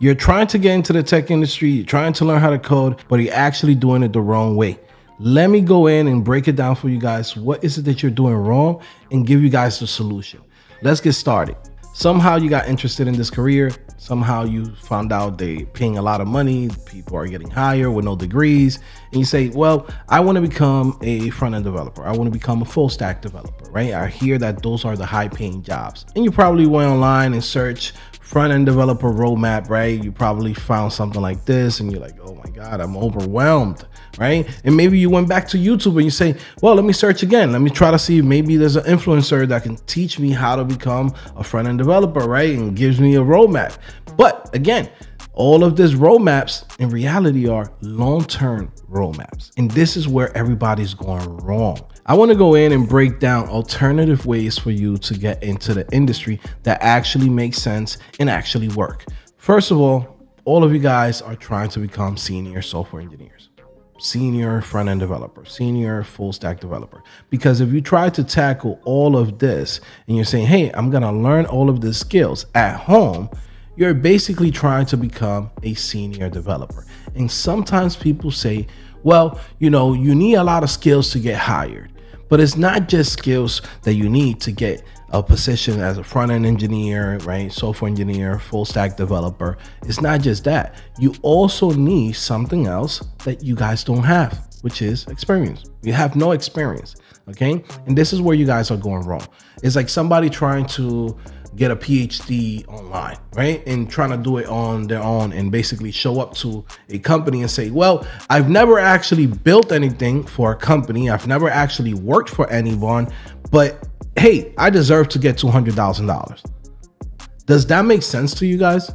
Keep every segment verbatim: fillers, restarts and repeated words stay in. You're trying to get into the tech industry, you're trying to learn how to code, but you're actually doing it the wrong way. Let me go in and break it down for you guys. What is it that you're doing wrong and give you guys the solution. Let's get started. Somehow you got interested in this career. Somehow you found out they're paying a lot of money. People are getting hired with no degrees. And you say, well, I want to become a front end developer. I want to become a full stack developer, right? I hear that those are the high paying jobs. And you probably went online and searched front end developer roadmap, right? You probably found something like this and you're like, oh my God, I'm overwhelmed, right? And maybe you went back to YouTube and you say, well, let me search again. Let me try to see if maybe there's an influencer that can teach me how to become a front end developer, right? And gives me a roadmap. But again, all of these roadmaps in reality are long-term roadmaps. And this is where everybody's going wrong. I want to go in and break down alternative ways for you to get into the industry that actually make sense and actually work. First of all, all of you guys are trying to become senior software engineers, senior front-end developer, senior full-stack developer. Because if you try to tackle all of this and you're saying, hey, I'm going to learn all of these skills at home, you're basically trying to become a senior developer. And sometimes people say, well, you know, you need a lot of skills to get hired, but it's not just skills that you need to get a position as a front-end engineer, right? Software engineer, full stack developer. It's not just that. You also need something else that you guys don't have, which is experience. You have no experience, okay? And this is where you guys are going wrong. It's like somebody trying to get a P H D online, right? And trying to do it on their own and basically show up to a company and say, well, I've never actually built anything for a company. I've never actually worked for anyone, but hey, I deserve to get two hundred thousand dollars. Does that make sense to you guys?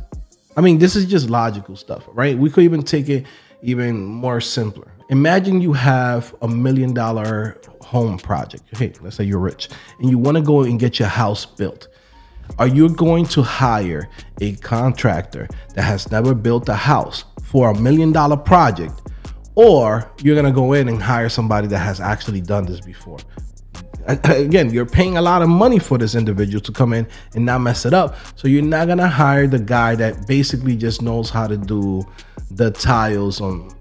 I mean, this is just logical stuff, right? We could even take it even more simpler. Imagine you have a million dollar home project. Hey, let's say you're rich and you want to go and get your house built. Are you going to hire a contractor that has never built a house for a million dollar project, or you're going to go in and hire somebody that has actually done this before? Again, you're paying a lot of money for this individual to come in and not mess it up. So you're not going to hire the guy that basically just knows how to do the tiles on,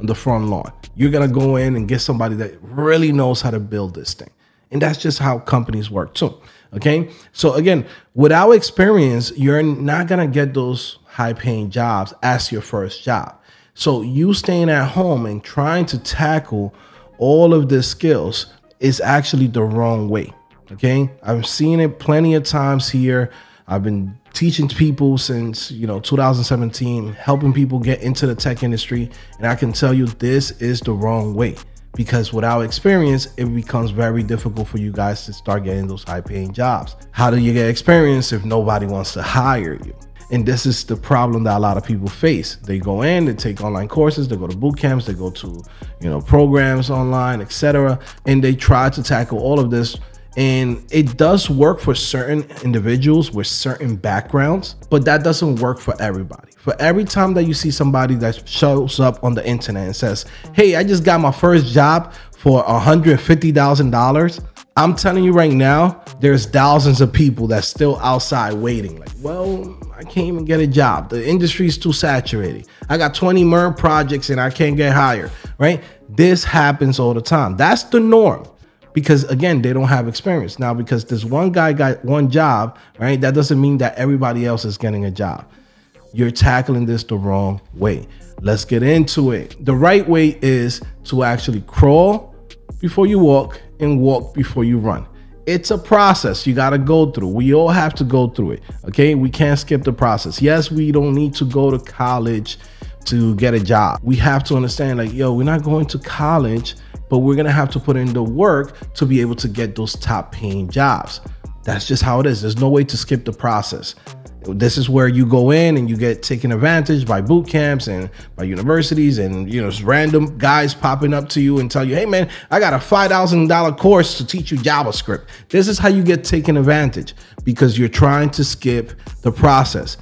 on the front lawn. You're going to go in and get somebody that really knows how to build this thing. And that's just how companies work too. Okay. So again, without experience, you're not going to get those high paying jobs as your first job. So you staying at home and trying to tackle all of the skills is actually the wrong way. Okay. I've seen it plenty of times here. I've been teaching people since, you know, two thousand seventeen, helping people get into the tech industry. And I can tell you, this is the wrong way. Because without experience, it becomes very difficult for you guys to start getting those high paying jobs. How do you get experience if nobody wants to hire you? And this is the problem that a lot of people face. They go in, they take online courses, they go to boot camps, they go to, you know, programs online, et cetera. And they try to tackle all of this. And it does work for certain individuals with certain backgrounds, but that doesn't work for everybody. For every time that you see somebody that shows up on the internet and says, hey, I just got my first job for one hundred fifty thousand dollars. I'm telling you right now, there's thousands of people that's still outside waiting. Like, well, I can't even get a job. The industry is too saturated. I got twenty more projects and I can't get hired, right? This happens all the time. That's the norm. Because again, they don't have experience. Now, because this one guy got one job, right? That doesn't mean that everybody else is getting a job. You're tackling this the wrong way. Let's get into it. The right way is to actually crawl before you walk and walk before you run. It's a process you got to go through. We all have to go through it. Okay. We can't skip the process. Yes, we don't need to go to college to get a job. We have to understand, like, yo, we're not going to college, but we're going to have to put in the work to be able to get those top paying jobs. That's just how it is. There's no way to skip the process. This is where you go in and you get taken advantage by boot camps and by universities and, you know, random guys popping up to you and tell you, hey man, I got a five thousand dollar course to teach you JavaScript. This is how you get taken advantage, because you're trying to skip the process.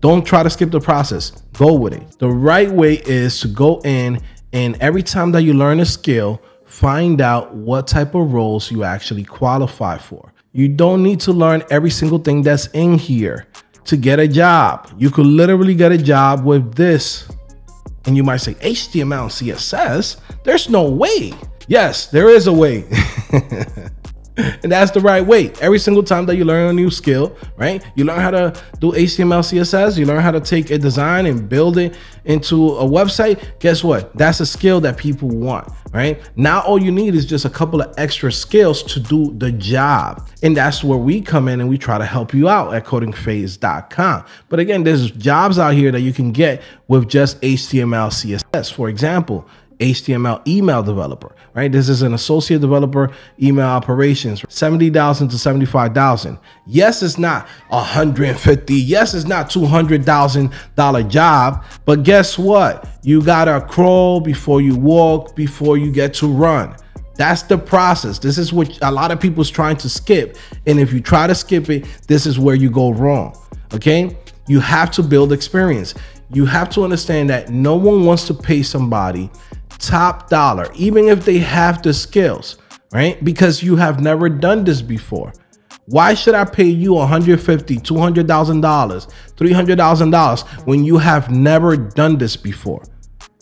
Don't try to skip the process. Go with it. The right way is to go in, and every time that you learn a skill, find out what type of roles you actually qualify for. You don't need to learn every single thing that's in here. to get a job. You could literally get a job with this. And you might say, H T M L and C S S? There's no way. Yes, there is a way. And that's the right way. Every single time that you learn a new skill, right? You learn how to do H T M L, C S S. You learn how to take a design and build it into a website. Guess what? That's a skill that people want, right? Now all you need is just a couple of extra skills to do the job. And that's where we come in and we try to help you out at coding phase dot com. But again, there's jobs out here that you can get with just H T M L, C S S. For example, H T M L email developer, right? This is an associate developer, email operations, seventy thousand to seventy-five thousand. Yes, it's not one hundred fifty. Yes, it's not two hundred thousand dollar job, but guess what? You gotta crawl before you walk, before you get to run. That's the process. This is what a lot of people's trying to skip. And if you try to skip it, this is where you go wrong, okay? You have to build experience. You have to understand that no one wants to pay somebody top dollar, even if they have the skills, right? Because you have never done this before. Why should I pay you one hundred fifty thousand dollars, two hundred thousand dollars, three hundred thousand dollars when you have never done this before?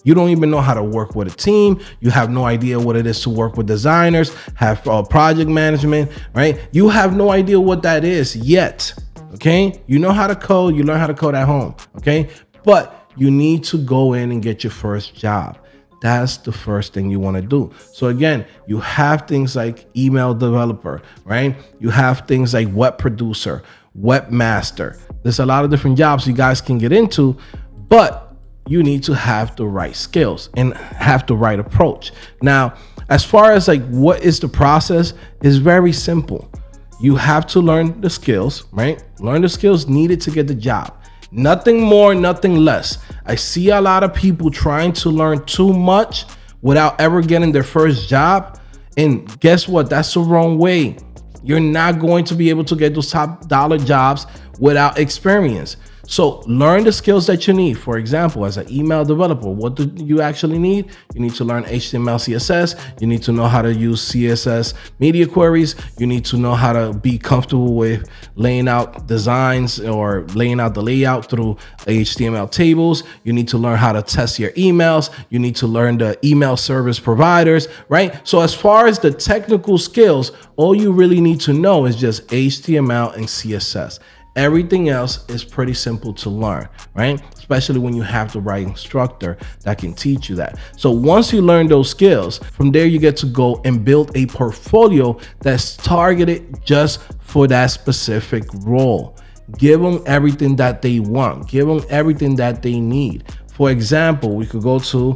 You don't even know how to work with a team. You have no idea what it is to work with designers, have uh, project management, right? You have no idea what that is yet, okay? You know how to code, you learn how to code at home, okay? But you need to go in and get your first job. That's the first thing you want to do. So again, you have things like email developer, right? You have things like web producer, webmaster. There's a lot of different jobs you guys can get into, but you need to have the right skills and have the right approach. Now, as far as like what is the process, is very simple. You have to learn the skills, right? Learn the skills needed to get the job. Nothing more, nothing less. I see a lot of people trying to learn too much without ever getting their first job. And guess what? That's the wrong way. You're not going to be able to get those top dollar jobs without experience. So learn the skills that you need. For example, as an email developer, what do you actually need? You need to learn H T M L, C S S. You need to know how to use C S S media queries. You need to know how to be comfortable with laying out designs or laying out the layout through H T M L tables. You need to learn how to test your emails. You need to learn the email service providers, right? So as far as the technical skills, all you really need to know is just H T M L and C S S. Everything else is pretty simple to learn, right? Especially when you have the right instructor that can teach you that. So once you learn those skills, from there you get to go and build a portfolio that's targeted just for that specific role. Give them everything that they want. Give them everything that they need. For example, we could go to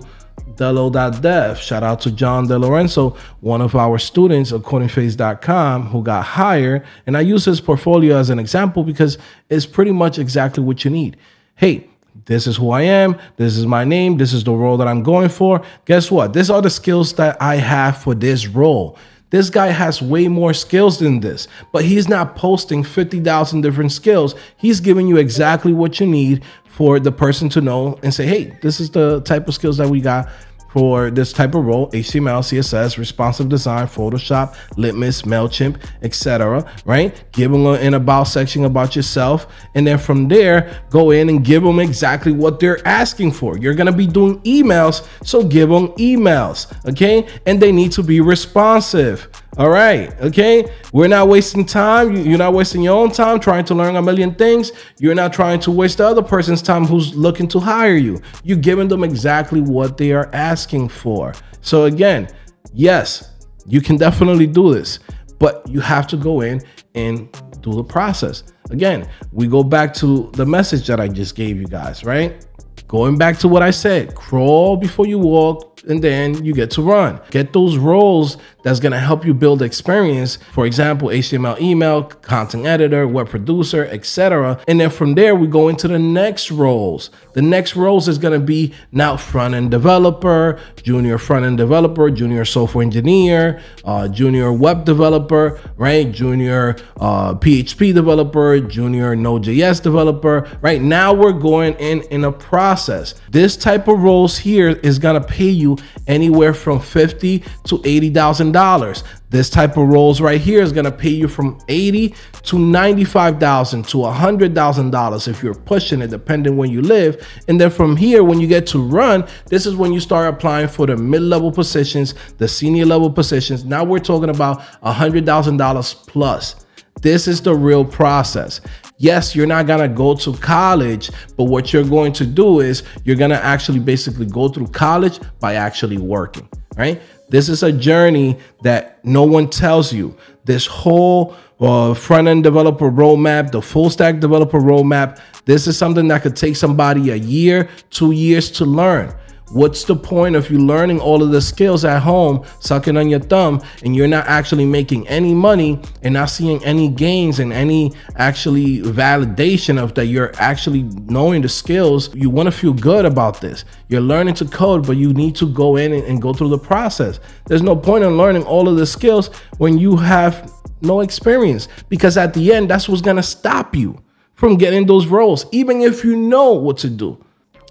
Delo dot dev. Shout out to John DeLorenzo, one of our students of coding phase dot com who got hired. And I use his portfolio as an example because it's pretty much exactly what you need. Hey, this is who I am. This is my name. This is the role that I'm going for. Guess what? These are the skills that I have for this role. This guy has way more skills than this, but he's not posting fifty thousand different skills. He's giving you exactly what you need for the person to know and say, hey, this is the type of skills that we got for this type of role: H T M L, C S S, responsive design, Photoshop, Litmus, MailChimp, et cetera, right? Give them an about section about yourself. And then from there, go in and give them exactly what they're asking for. You're going to be doing emails, so give them emails, okay? And they need to be responsive. All right, okay? We're not wasting time. You're not wasting your own time trying to learn a million things. You're not trying to waste the other person's time who's looking to hire you. You're giving them exactly what they are asking for. So again, yes, you can definitely do this, but you have to go in and do the process. Again, we go back to the message that I just gave you guys, right? Going back to what I said, crawl before you walk, and then you get to run. Get those roles that's gonna help you build experience. For example, H T M L, email, content editor, web producer, et cetera. And then from there, we go into the next roles. The next roles is gonna be now front-end developer, junior front-end developer, junior software engineer, uh, junior web developer, right? Junior uh, P H P developer, junior Node J S developer, right? Now we're going in in a process process. This type of roles here is gonna pay you anywhere from fifty thousand dollars to eighty thousand dollars. This type of roles right here is gonna pay you from eighty thousand dollars to ninety-five thousand dollars to one hundred thousand dollars if you're pushing it, depending when you live. And then from here, when you get to run, this is when you start applying for the mid-level positions, the senior level positions. Now we're talking about one hundred thousand dollars plus. This is the real process. Yes, you're not gonna go to college, but what you're going to do is you're gonna actually basically go through college by actually working, right? This is a journey that no one tells you. This whole uh, front-end developer roadmap, the full-stack developer roadmap, this is something that could take somebody a year, two years to learn. What's the point of you learning all of the skills at home, sucking on your thumb, and you're not actually making any money and not seeing any gains and any actually validation of that you're actually knowing the skills? You want to feel good about this. You're learning to code, but you need to go in and, and go through the process. There's no point in learning all of the skills when you have no experience, because at the end, that's what's going to stop you from getting those roles, even if you know what to do.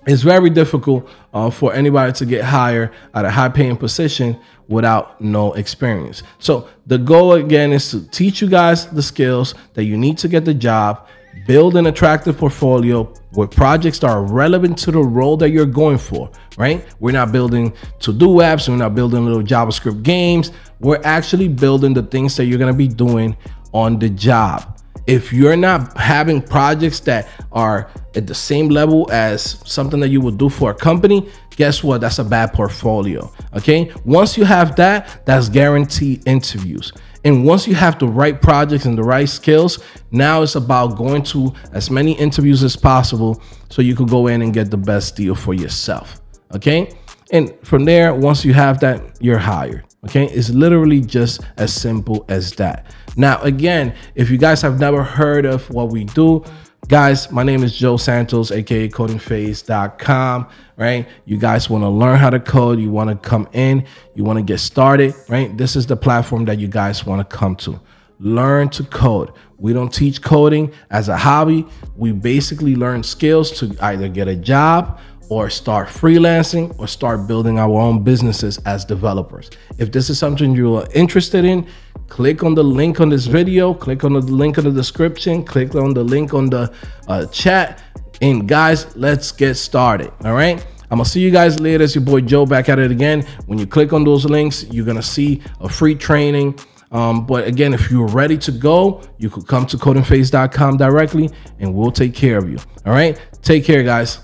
It's very difficult uh, for anybody to get hired at a high paying position without no experience. So the goal again is to teach you guys the skills that you need to get the job, build an attractive portfolio where projects that are relevant to the role that you're going for, right? We're not building to-do apps. We're not building little JavaScript games. We're actually building the things that you're going to be doing on the job. If you're not having projects that are at the same level as something that you would do for a company, guess what? That's a bad portfolio, okay? Once you have that, that's guaranteed interviews. And once you have the right projects and the right skills, now it's about going to as many interviews as possible so you could go in and get the best deal for yourself, okay? And from there, once you have that, you're hired. Okay, it's literally just as simple as that. Now, again, if you guys have never heard of what we do, guys, my name is Joe Santos, aka coding phase dot com, right? You guys want to learn how to code, you want to come in, you want to get started, right? This is the platform that you guys want to come to. Learn to code. We don't teach coding as a hobby. We basically learn skills to either get a job or start freelancing or start building our own businesses as developers. If this is something you are interested in, click on the link on this video, click on the link in the description, click on the link on the uh, chat, and guys, let's get started, all right? I'm gonna see you guys later. It's your boy Joe back at it again. When you click on those links, you're gonna see a free training. Um, but again, if you're ready to go, you could come to coding phase dot com directly and we'll take care of you, all right? Take care, guys.